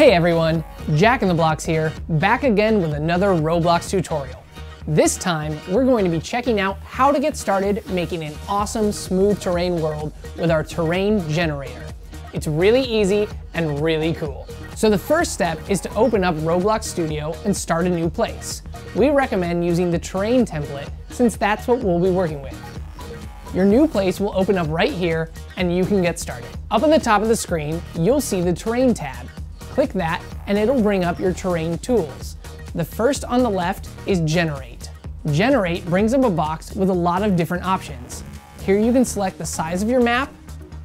Hey everyone, Jack in the Blocks here, back again with another Roblox tutorial. This time, we're going to be checking out how to get started making an awesome smooth terrain world with our terrain generator. It's really easy and really cool. So the first step is to open up Roblox Studio and start a new place. We recommend using the terrain template since that's what we'll be working with. Your new place will open up right here and you can get started. Up at the top of the screen, you'll see the terrain tab. Click that and it'll bring up your terrain tools. The first on the left is Generate. Generate brings up a box with a lot of different options. Here you can select the size of your map,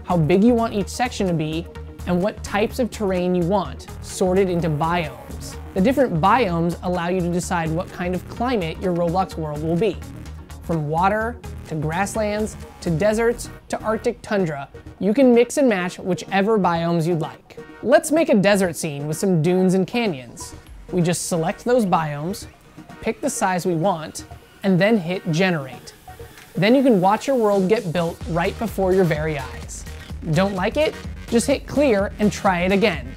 how big you want each section to be, and what types of terrain you want, sorted into biomes. The different biomes allow you to decide what kind of climate your Roblox world will be. From water, to grasslands, to deserts, to Arctic tundra. You can mix and match whichever biomes you'd like. Let's make a desert scene with some dunes and canyons. We just select those biomes, pick the size we want, and then hit Generate. Then you can watch your world get built right before your very eyes. Don't like it? Just hit Clear and try it again.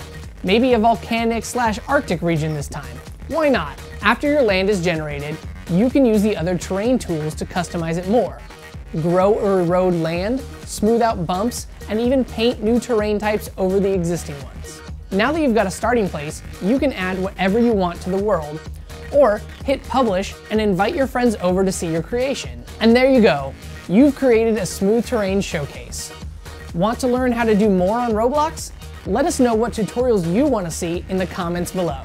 Maybe a volcanic / Arctic region this time. Why not? After your land is generated, you can use the other terrain tools to customize it more. Grow or erode land, smooth out bumps, and even paint new terrain types over the existing ones. Now that you've got a starting place, you can add whatever you want to the world, or hit publish and invite your friends over to see your creation. And there you go, you've created a smooth terrain showcase. Want to learn how to do more on Roblox? Let us know what tutorials you want to see in the comments below.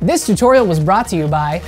This tutorial was brought to you by